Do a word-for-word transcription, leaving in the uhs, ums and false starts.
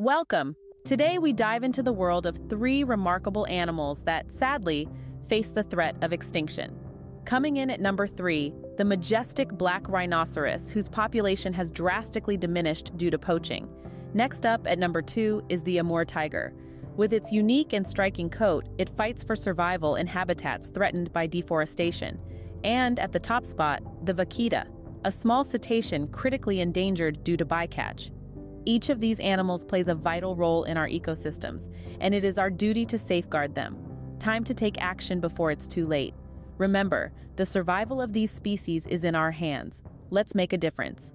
Welcome! Today we dive into the world of three remarkable animals that, sadly, face the threat of extinction. Coming in at number three, the majestic black rhinoceros, whose population has drastically diminished due to poaching. Next up at number two is the Amur tiger. With its unique and striking coat, it fights for survival in habitats threatened by deforestation. And at the top spot, the vaquita, a small cetacean critically endangered due to bycatch. Each of these animals plays a vital role in our ecosystems, and it is our duty to safeguard them. Time to take action before it's too late. Remember, the survival of these species is in our hands. Let's make a difference.